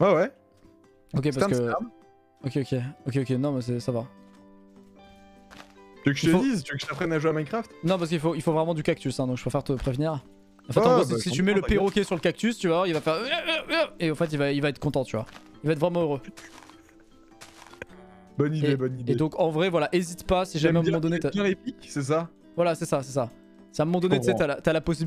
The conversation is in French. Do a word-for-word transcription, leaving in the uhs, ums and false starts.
Ouais, ouais. Ok, parce que... Ok, ok, ok, ok, non, mais ça va. Tu veux que je te dise? Tu veux que je t'apprenne à jouer à Minecraft? Non, parce qu'il faut, il faut vraiment du cactus, hein, donc je préfère te prévenir. En fait, oh, en gros, bah, si tu mets le perroquet sur le cactus, tu vois, il va faire... Et en fait, il va, il va être content, tu vois. Il va être vraiment heureux. Bonne idée, et, bonne idée. Et donc, en vrai, voilà, hésite pas si jamais à un moment donné... C'est bien épique, c'est ça? Voilà, c'est ça, c'est ça. Si à un moment donné, tu sais, t'as la, la possibilité...